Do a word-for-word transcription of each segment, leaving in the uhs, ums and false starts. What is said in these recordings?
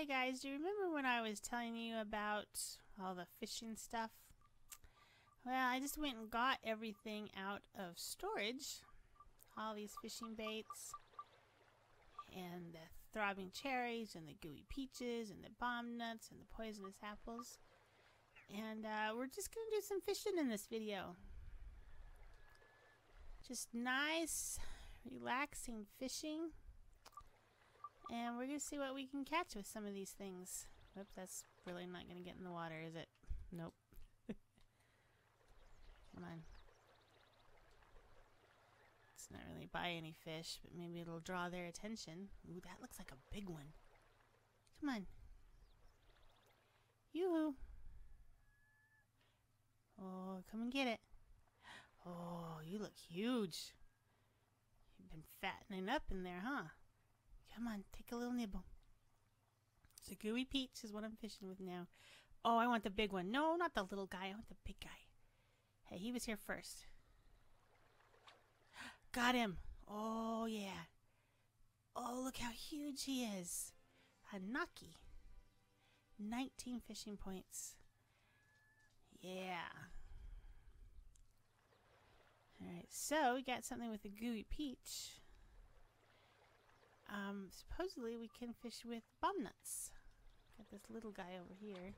Hey guys, do you remember when I was telling you about all the fishing stuff? Well, I just went and got everything out of storage. All these fishing baits, and the throbbing cherries, and the gooey peaches, and the bomb nuts, and the poisonous apples. And uh, we're just going to do some fishing in this video. Just nice, relaxing fishing. And we're going to see what we can catch with some of these things. Whoop, that's really not going to get in the water, is it? Nope. Come on. It's not really by any fish, but maybe it'll draw their attention. Ooh, that looks like a big one. Come on. Yoo-hoo. Oh, come and get it. Oh, you look huge. You've been fattening up in there, huh? Come on, take a little nibble. It's a gooey peach is what I'm fishing with now. Oh, I want the big one. No, not the little guy. I want the big guy. Hey, he was here first. Got him. Oh, yeah. Oh, look how huge he is. Hanaki. nineteen fishing points. Yeah. Alright, so we got something with a gooey peach. Um, supposedly we can fish with bomb nuts. Got this little guy over here.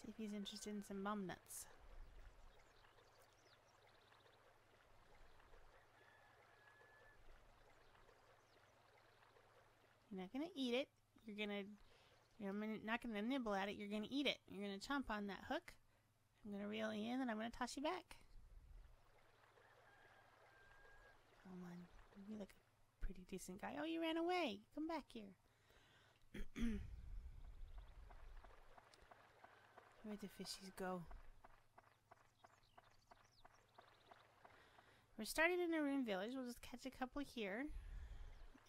See if he's interested in some bomb nuts. You're not gonna eat it. You're gonna. You're not gonna nibble at it. You're gonna eat it. You're gonna chomp on that hook. I'm gonna reel you in, and I'm gonna toss you back. Come on. You look a pretty decent guy. Oh, you ran away. Come back here. Where'd the fishies go? We're starting in a rune village. We'll just catch a couple here,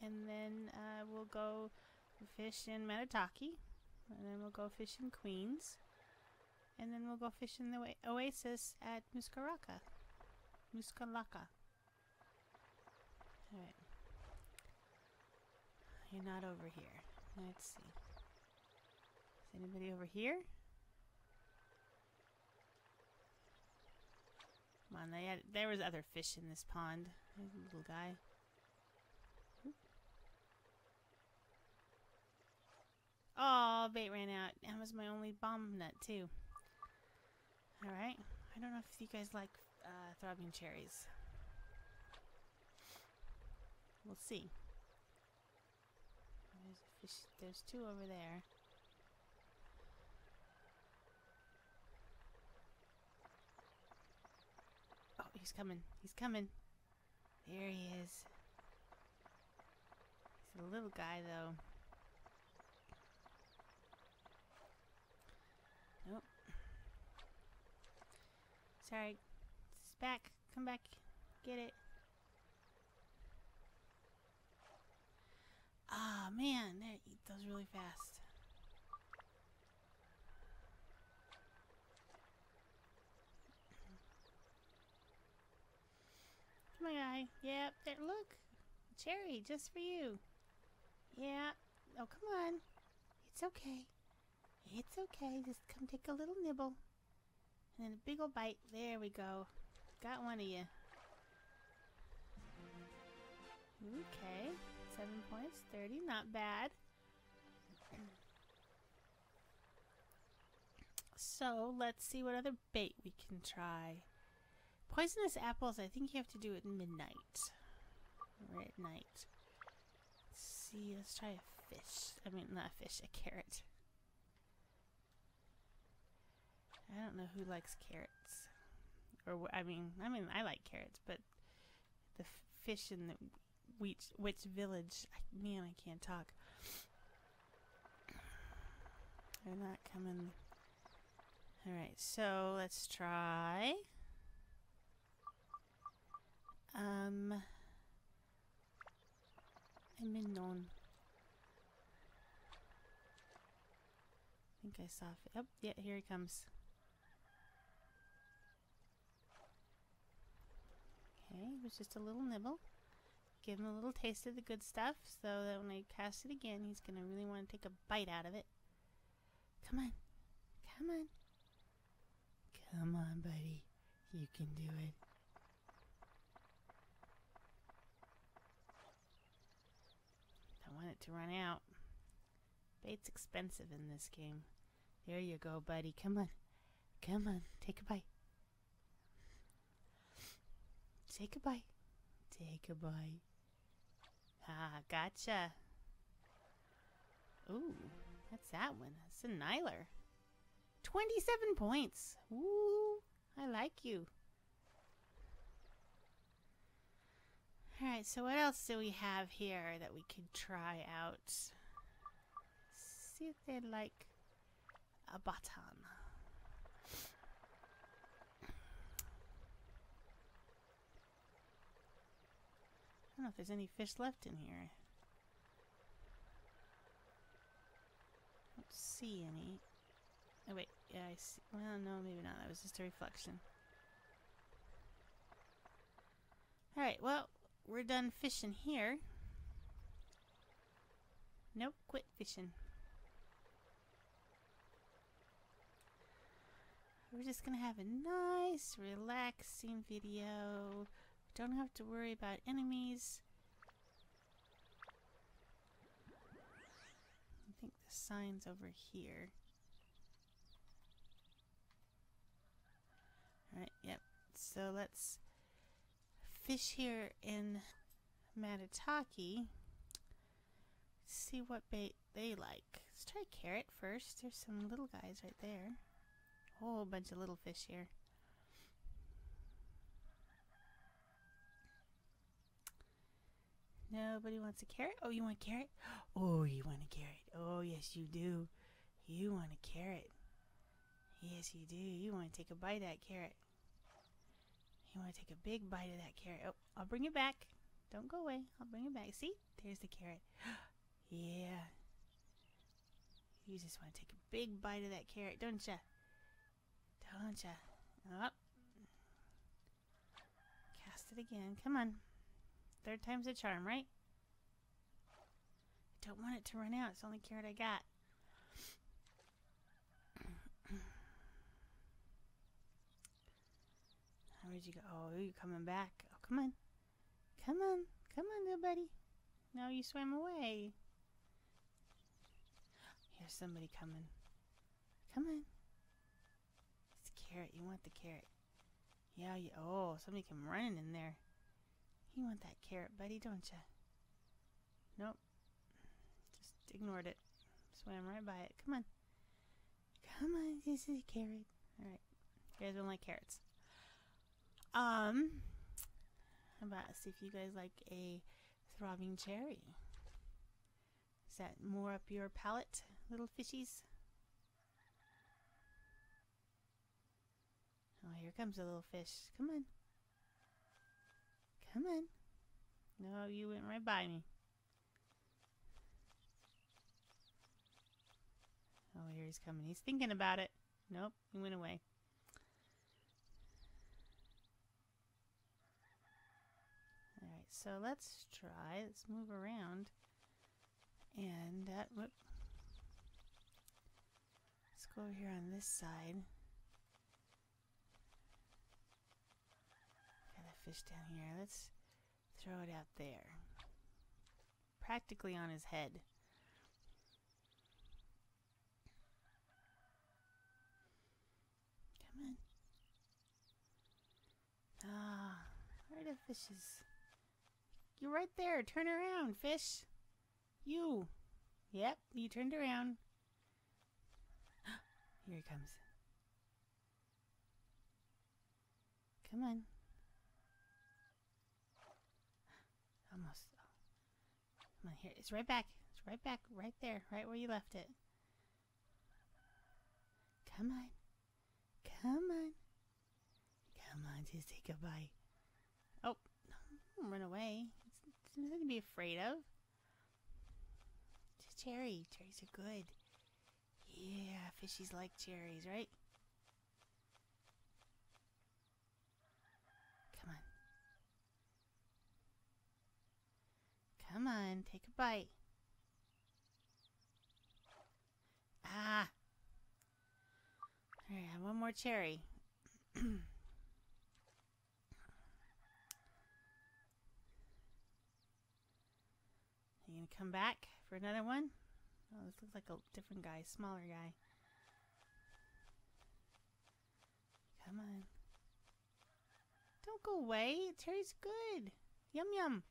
and then uh, we'll go fish in Manataki, and then we'll go fish in Queens, and then we'll go fish in the oasis at Muskaraka. Muskalaka. Alright. You're not over here. Let's see. Is anybody over here? Come on, they had, there was other fish in this pond. There's a little guy. Oh, bait ran out. That was my only bomb nut, too. Alright. I don't know if you guys like uh, throbbing cherries. We'll see. There's a fish. There's two over there. Oh, he's coming. He's coming. There he is. He's a little guy, though. Nope. Sorry. It's back. Come back. Get it. Ah, oh, man. They eat those really fast. Come on, guy. Yep. There, look. Cherry, just for you. Yeah. Oh, come on. It's okay. It's okay, just come take a little nibble. And then a big old bite. There we go. Got one of you. Okay. Seven points, thirty, not bad. So, let's see what other bait we can try. Poisonous apples, I think you have to do at midnight. Or at night. Let's see, let's try a fish. I mean, not a fish, a carrot. I don't know who likes carrots, or I mean, I mean, I like carrots, but the fish in the witch, witch village, I, man, I can't talk. They're not coming. All right, so let's try. Um, I'm in known. I think I saw. Oh, yeah, here he comes. Okay, it was just a little nibble. give him a little taste of the good stuff so that when I cast it again, he's going to really want to take a bite out of it. Come on. Come on. Come on, buddy. You can do it. Don't want it to run out. Bait's expensive in this game. There you go, buddy. Come on. Come on. Take a bite. Take a bite. Take a bite. Ah, gotcha. Ooh, that's that one. That's a Niler. twenty-seven points. Ooh, I like you. Alright, so what else do we have here that we could try out? See if they like a baton. I don't know if there's any fish left in here. I don't see any. Oh wait, yeah, I see. Well, no, maybe not. That was just a reflection. Alright, well, we're done fishing here. Nope, quit fishing. We're just gonna have a nice, relaxing video. Don't have to worry about enemies. I think the sign's over here. Alright, yep. So let's fish here in Matataki. See what bait they like. Let's try carrot first. There's some little guys right there. A whole bunch of little fish here. Nobody wants a carrot? Oh, you want a carrot? Oh, you want a carrot. Oh, yes, you do. You want a carrot. Yes, you do. You want to take a bite of that carrot. You want to take a big bite of that carrot. Oh, I'll bring it back. Don't go away. I'll bring it back. See? There's the carrot. Yeah. You just want to take a big bite of that carrot, don't ya? Don't ya? Oh. Cast it again. Come on. Third time's a charm, right? I don't want it to run out. It's the only carrot I got. Where'd you go? Oh, you're coming back. Oh, come on. Come on. Come on, little buddy. No, you swam away. Here's somebody coming. Come on. It's a carrot. You want the carrot. Yeah, you. Oh, somebody came running in there. You want that carrot, buddy, don't ya? Nope. Just ignored it. Swam right by it. Come on. Come on, this is a carrot. Alright. You guys don't like carrots. Um, how about see if you guys like a throbbing cherry? Is that more up your palate, little fishies? Oh, here comes a little fish. Come on. Come on. No, you went right by me. Oh, here he's coming. He's thinking about it. Nope, he went away. Alright, so let's try. Let's move around. And, uh, whoop. Let's go over here on this side. Fish down here. Let's throw it out there. Practically on his head. Come on. Ah, where are the fishes? You're right there. Turn around, fish. You. Yep, you turned around. Here he comes. Come on. Almost. Come on, here. It's right back. It's right back. Right there. Right where you left it. Come on. Come on. Come on. Just say goodbye. Oh. Don't run away. It's nothing to be afraid of. It's a cherry. Cherries are good. Yeah. Fishies like cherries, right? Come on. Come on, take a bite. Ah! Alright, have one more cherry. You gonna come back for another one? Oh, this looks like a different guy, smaller guy. Come on. Don't go away. Cherry's good. Yum yum.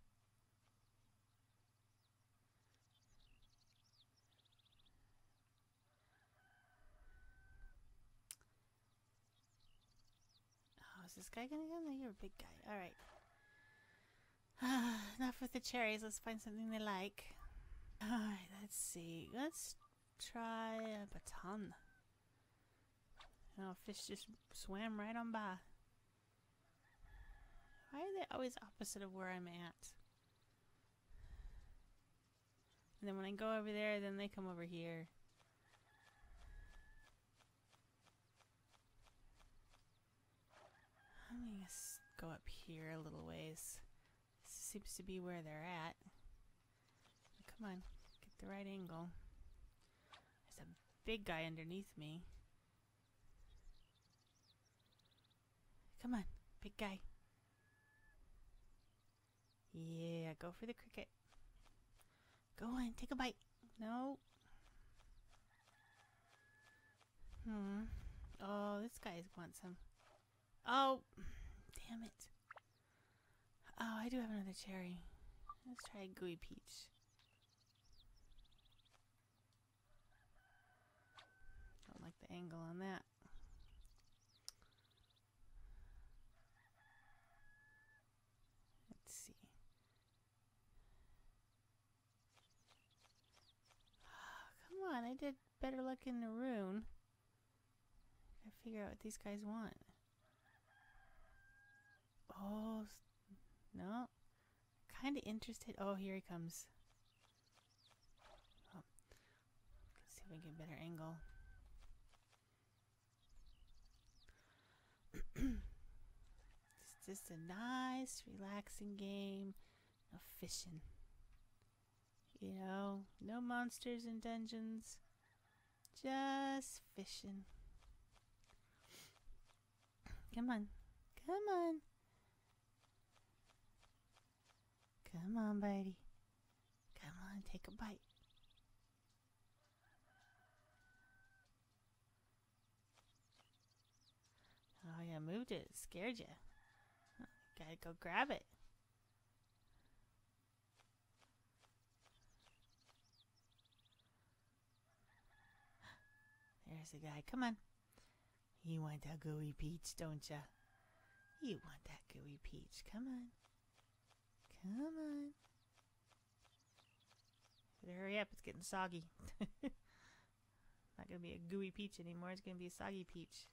Oh, is this guy gonna go? No, you're a big guy. Alright. Uh, enough with the cherries. Let's find something they like. Alright, let's see. Let's try a baton. Oh, fish just swam right on by. Why are they always opposite of where I'm at? And then when I go over there, then they come over here. I'm gonna go up here a little ways. This seems to be where they're at. Come on, get the right angle. There's a big guy underneath me. Come on, big guy. Yeah, go for the cricket. Go on, take a bite. No. Hmm. Oh, this guy wants some. Oh, damn it. Oh, I do have another cherry. Let's try a gooey peach. Don't like the angle on that. Let's see. Oh, come on, I did better luck in the rune. Gotta figure out what these guys want. Oh, no. Kinda interested. Oh, here he comes. Oh. Let's see if we can get a better angle. It's just a nice, relaxing game of fishing. You know, no monsters in dungeons, just fishing. Come on, come on, come on, buddy. Come on, take a bite. Oh yeah, moved it. Scared you. Oh, gotta go grab it. There's a guy. Come on. You want that gooey peach, don't ya? You want that gooey peach. Come on. Come on. Better hurry up. It's getting soggy. Not gonna be a gooey peach anymore. It's gonna be a soggy peach.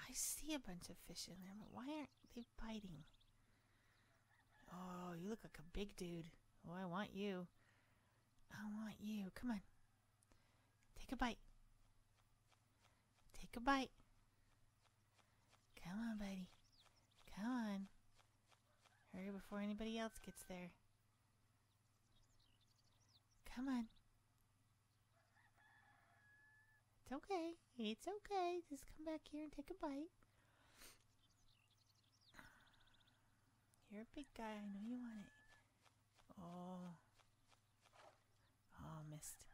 I see a bunch of fish in there, but why aren't they biting? Oh, you look like a big dude. Oh, I want you. I want you. Come on. Take a bite. Take a bite. Come on, buddy. Come on. Hurry before anybody else gets there. Come on. It's okay. It's okay. Just come back here and take a bite. You're a big guy. I know you want it. Oh. Oh, missed.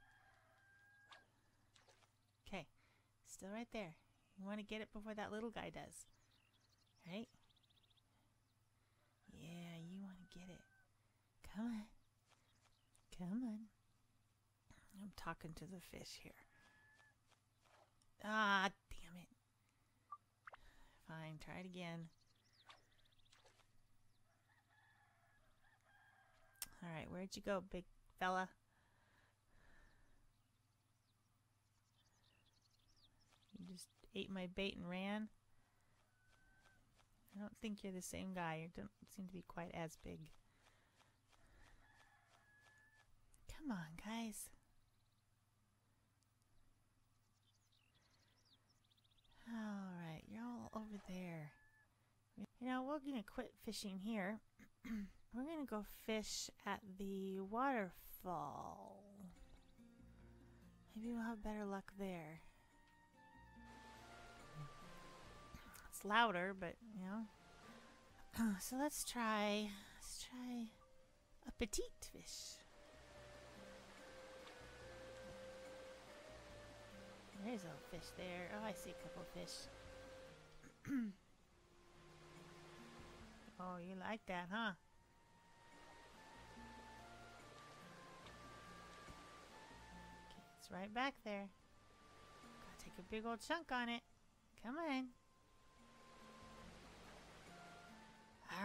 Okay. Still right there. You want to get it before that little guy does. Right? Yeah, you want to get it. Come on. Come on. I'm talking to the fish here. Ah, damn it. Fine, try it again. Alright, where'd you go, big fella? You just ate my bait and ran? I don't think you're the same guy. You don't seem to be quite as big. Come on, guys. Alright, you're all over there. You know, we're going to quit fishing here. We're going to go fish at the waterfall. Maybe we'll have better luck there. It's louder, but, you know. Oh, so let's try, let's try a petite fish. There's a fish there. Oh, I see a couple fish. Oh, you like that, huh? Okay, it's right back there. Gotta take a big old chunk on it. Come on.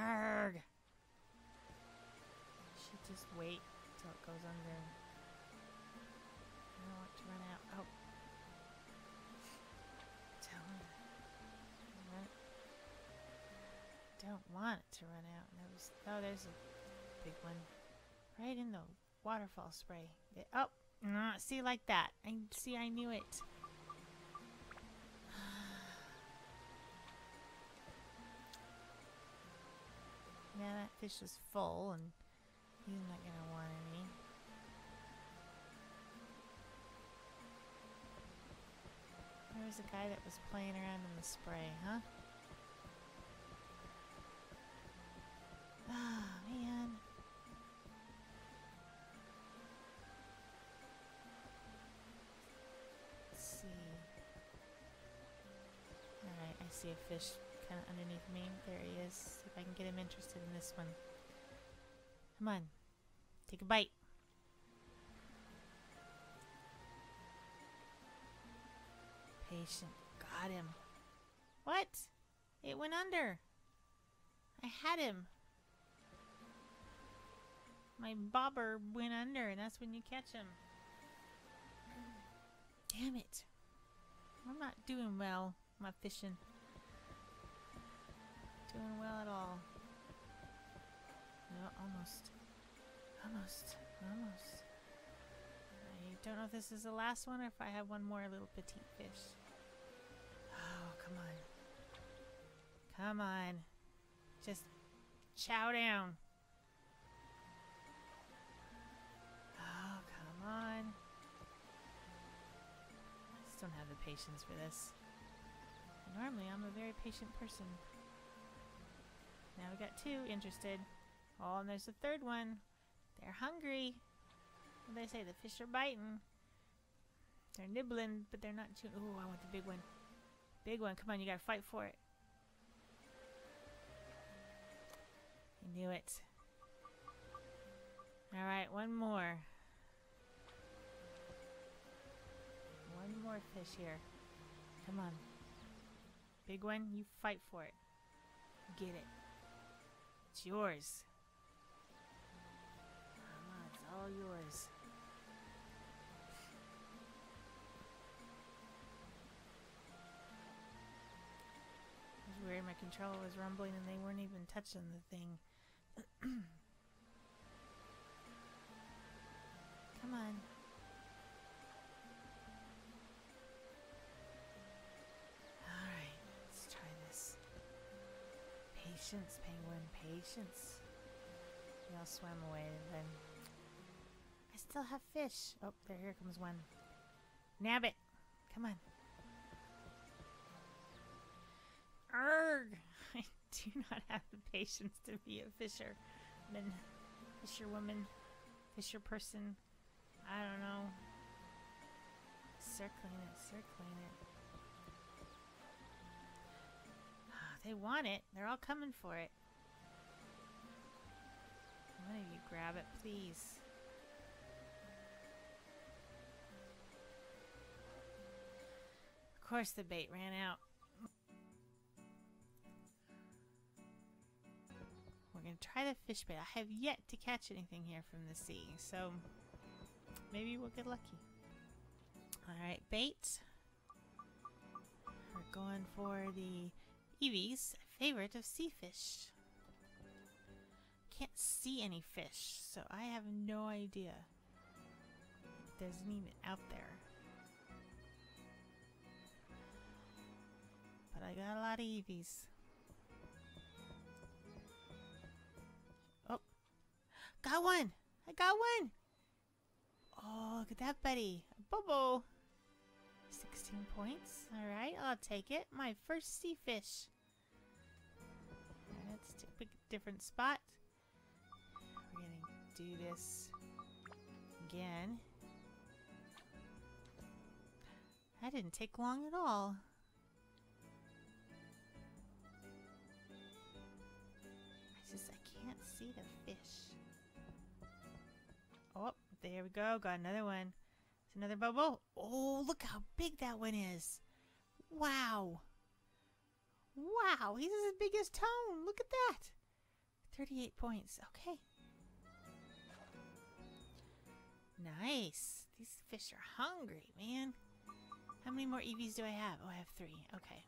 Arrgh! Should just wait till it goes under. I don't want to run out. Oh. Don't want it to run out. That was, oh, there's a big one. Right in the waterfall spray. It, oh, nah, see, like that. I see, I knew it. Now that fish was full, and he's not going to want any. There was a guy that was playing around in the spray, huh? Ah, oh, man. Let's see. Alright, I see a fish kind of underneath me. There he is. See if I can get him interested in this one. Come on. Take a bite. Patient. Got him. What? It went under. I had him. My bobber went under, and that's when you catch him. Damn it. I'm not doing well. My fishing. Doing well at all. No, almost. Almost. Almost. I don't know if this is the last one or if I have one more little petite fish. Oh, come on. Come on. Just chow down. Oh, come on. I just don't have the patience for this. And normally, I'm a very patient person. Now we got two interested. Oh, and there's a third one. They're hungry. What do they say? The fish are biting. They're nibbling, but they're not chewing. Ooh, I want the big one. Big one. Come on, you gotta fight for it. I knew it. Alright, one more. One more fish here. Come on. Big one, you fight for it. Get it. It's yours. Come on, it's all yours. It was weird, my controller was rumbling and they weren't even touching the thing. Come on. Alright, let's try this. Patience, penguin, patience. They all swam away and then... I still have fish. Oh, there, here comes one. Nab it. Come on. Arrgh! I do not have the patience to be a fisherman, fisherwoman, fisherperson. I don't know. Circling it, circling it. Oh, they want it. They're all coming for it. One of you grab it, please. Of course the bait ran out. We're going to try the fish bait. I have yet to catch anything here from the sea, so... maybe we'll get lucky. Alright, bait. We're going for the Evie's favorite of sea fish. Can't see any fish, so I have no idea if there's an even out there. But I I got a lot of Eevees. Oh, got one! I got one! Oh, look at that, buddy. Bobo! sixteen points. Alright, I'll take it. My first sea fish. Let's pick a different spot. We're gonna do this again. That didn't take long at all. I just, I can't see the fish. Oh, there we go. Got another one. It's another bubble. Oh, look how big that one is. Wow. Wow, he's as big as Tone. Look at that. thirty-eight points. Okay. Nice. These fish are hungry, man. How many more Eevees do I have? Oh, I have three. Okay.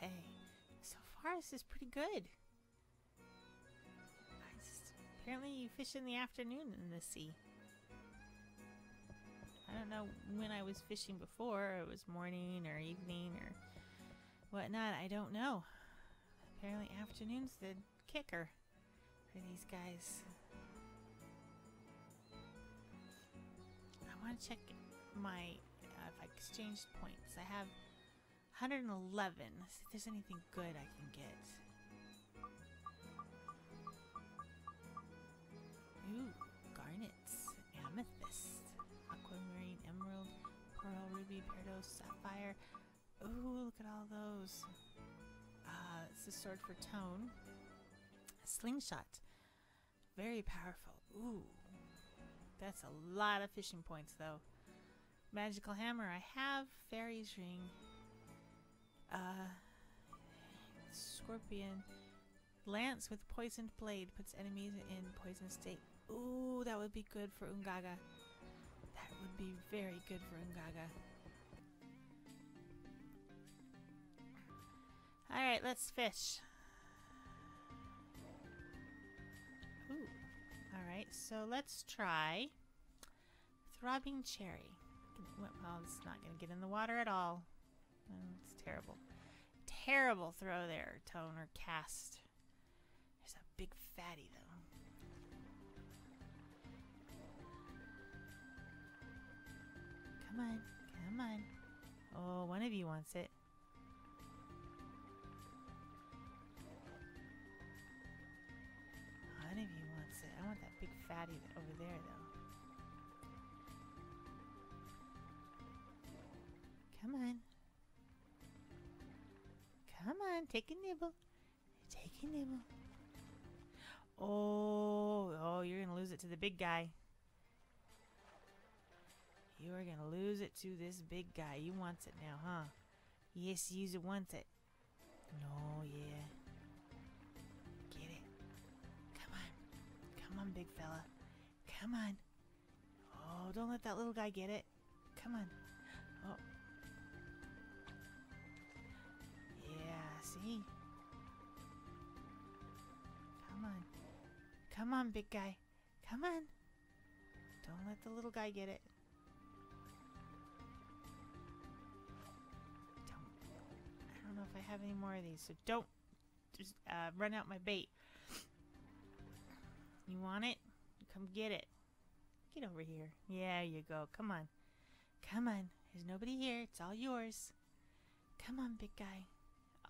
Okay. So far, this is pretty good. Just, apparently, you fish in the afternoon in the sea. I don't know when I was fishing before. It was morning or evening or whatnot. I don't know. Apparently, afternoon's the kicker for these guys. I want to check my uh, if I exchanged points. I have one hundred eleven. See if there's anything good I can get. Ooh, garnets, amethyst, aquamarine, emerald, pearl, ruby, peridot, sapphire. Ooh, look at all those. Uh, it's the sword for Tone. A slingshot, very powerful. Ooh. That's a lot of fishing points, though. Magical hammer I have. Fairy's ring. Uh, scorpion. Lance with poisoned blade. Puts enemies in poison state. Ooh, that would be good for Ungaga. That would be very good for Ungaga. Alright, let's fish. Alright, so let's try Throbbing Cherry. Well, it's not going to get in the water at all. It's terrible. Terrible throw there, Tone, or cast. There's a big fatty, though. Come on, come on. Oh, one of you wants it. One of you. I want that big fatty over there, though. Come on. Come on. Take a nibble. Take a nibble. Oh, oh, you're going to lose it to the big guy. You are going to lose it to this big guy. You want it now, huh? Yes, you want it. No, yeah. Come on, big fella. Come on. Oh, don't let that little guy get it. Come on. Oh. Yeah, see? Come on. Come on, big guy. Come on. Don't let the little guy get it. Don't. I don't know if I have any more of these, so don't just uh, run out my bait. You want it? Come get it. Get over here. Yeah, you go. Come on. Come on. There's nobody here. It's all yours. Come on, big guy.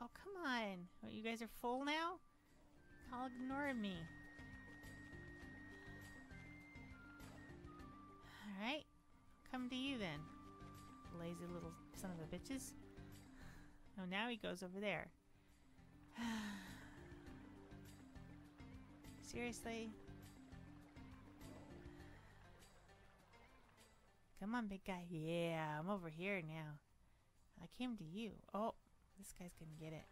Oh, come on. What, you guys are full now? All ignoring me. Alright. Come to you then. Lazy little son of a bitches. Oh, now he goes over there. Seriously? Come on, big guy. Yeah, I'm over here now. I came to you. Oh, this guy's gonna get it.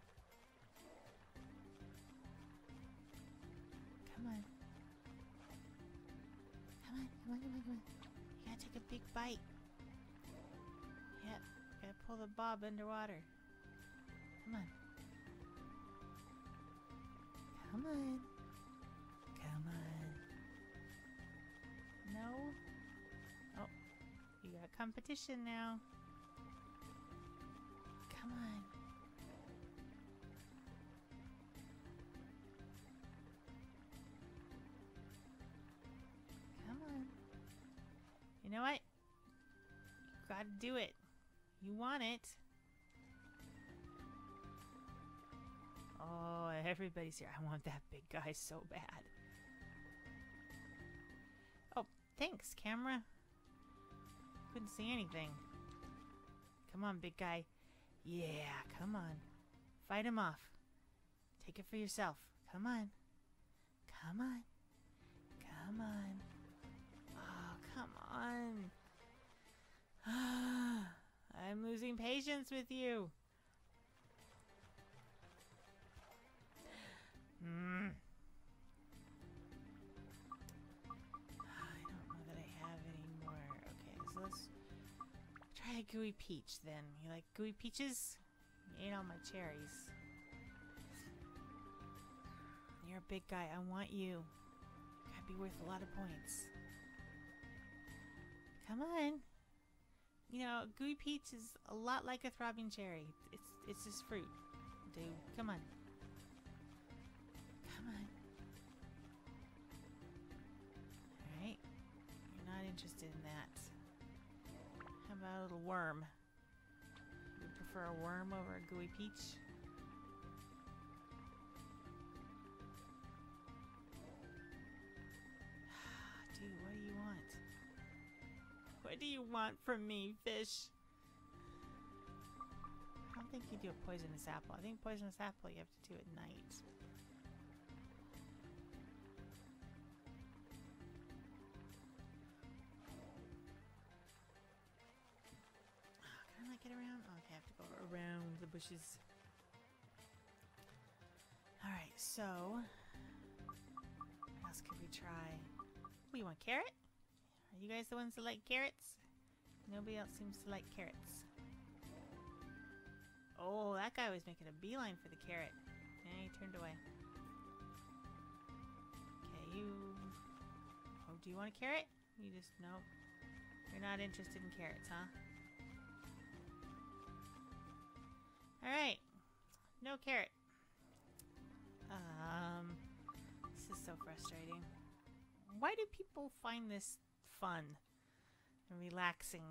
Come on. Come on, come on, come on, come on. You gotta take a big bite. Yep, gotta pull the bob underwater. Come on. Come on. Come on. No. Oh, you got competition now. Come on. Come on. You know what? You gotta do it. You want it. Oh, everybody's here. I want that big guy so bad. Oh, thanks, camera. Couldn't see anything. Come on, big guy. Yeah, come on. Fight him off. Take it for yourself. Come on. Come on. Come on. Oh, come on. I'm losing patience with you. Mm. I don't know that I have any more. Okay, so let's try a gooey peach then. You like gooey peaches? You ate all my cherries. You're a big guy. I want you. You gotta be worth a lot of points. Come on. You know, gooey peach is a lot like a throbbing cherry. It's it's just fruit, dude. Come on. Come on. Alright. You're not interested in that. How about a little worm? You prefer a worm over a gooey peach? Dude, what do you want? What do you want from me, fish? I don't think you do a poisonous apple. I think poisonous apple you have to do at night. Around the bushes. Alright, so what else could we try? Oh, you want carrot? Are you guys the ones that like carrots? Nobody else seems to like carrots. Oh, that guy was making a beeline for the carrot. And he turned away. Okay, you... Oh, do you want a carrot? You just... Nope. You're not interested in carrots, huh? Alright, no carrot. Um, this is so frustrating. Why do people find this fun and relaxing?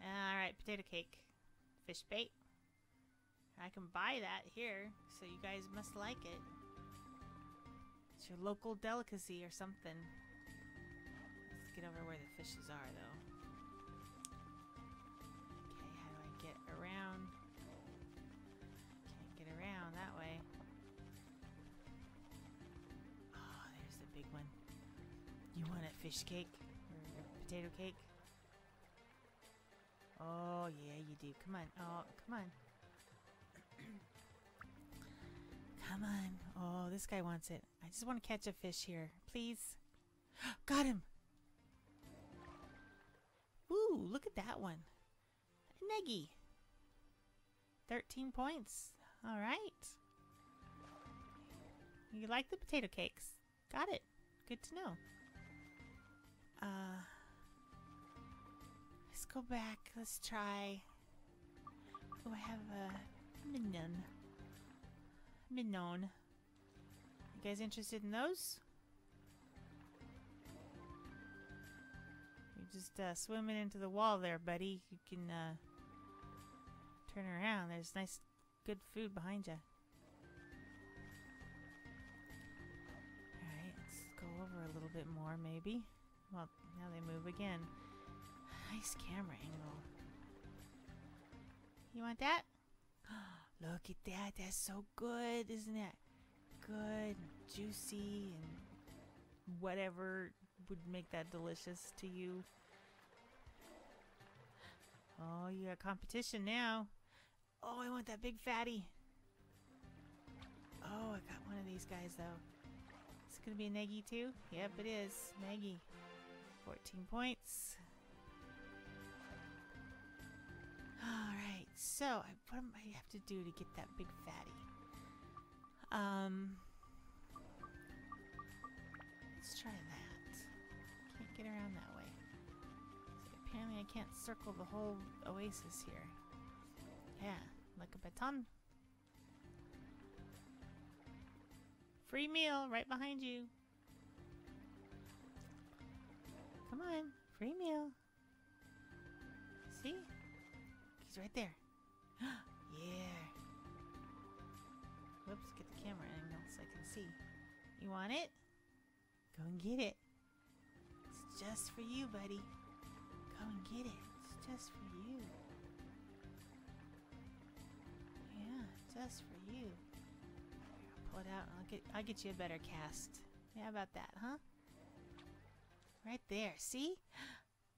Alright, potato cake. Fish bait. I can buy that here, so you guys must like it. It's your local delicacy or something. Let's get over where the fishes are, though. Get around. Can't get around that way. Oh, there's the big one. You want a fish cake? Or a potato cake? Oh, yeah, you do. Come on. Oh, come on. Come on. Oh, this guy wants it. I just want to catch a fish here. Please. Got him! Woo, look at that one. Neggy. thirteen points. Alright. You like the potato cakes. Got it. Good to know. Uh, let's go back. Let's try. Oh, I have a mignon. Mignon. You guys interested in those? You're just uh, swimming into the wall there, buddy. You can... Uh, turn around. There's nice, good food behind you. Alright, let's go over a little bit more, maybe. Well, now they move again. Nice camera angle. You want that? Look at that. That's so good, isn't it? Good and juicy and whatever would make that delicious to you. Oh, you got competition now. Oh, I want that big fatty. Oh, I got one of these guys, though. It's going to be a neggy, too? Yep, it is. Neggy. fourteen points. Alright, so I, what am I have to do to get that big fatty? Um, let's try that. Can't get around that way. me I can't circle the whole oasis here. Yeah, like a baton. Free meal right behind you. Come on, free meal. See? He's right there. Yeah. Whoops, get the camera angle so I can see. You want it? Go and get it. It's just for you, buddy. Go and get it. It's just for you. Yeah, just for you. Here, I'll pull it out and I'll get, I'll get you a better cast. Yeah, about that, huh? Right there, see?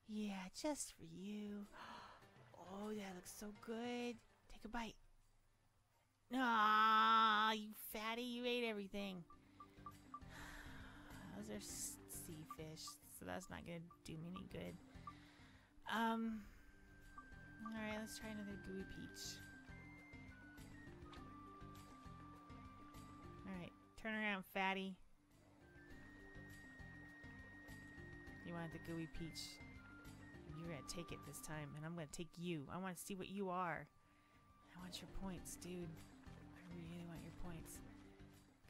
Yeah, just for you. Oh, that looks so good. Take a bite. Ah, you fatty, you ate everything. Those are sea fish, so that's not gonna do me any good. Um, alright, let's try another gooey peach. Alright, turn around, fatty. You wanted the gooey peach. You're gonna take it this time, and I'm gonna take you. I want to see what you are. I want your points, dude. I really want your points.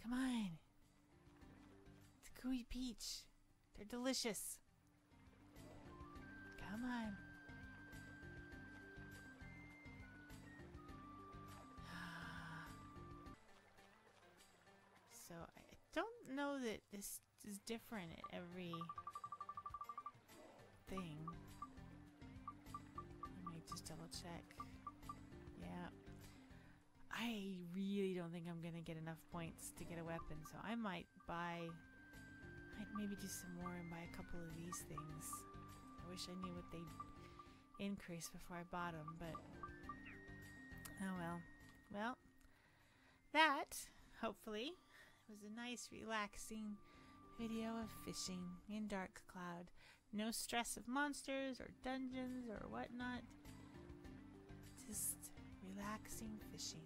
Come on! It's a gooey peach. They're delicious. Come on. So, I don't know that this is different at every thing. Let me just double check. Yeah. I really don't think I'm gonna get enough points to get a weapon, so I might buy... I'd maybe do some more and buy a couple of these things. I wish I knew what they'd increase before I bought them, but... Oh well. Well, that, hopefully, was a nice, relaxing video of fishing in Dark Cloud. No stress of monsters, or dungeons, or whatnot. Just... relaxing fishing.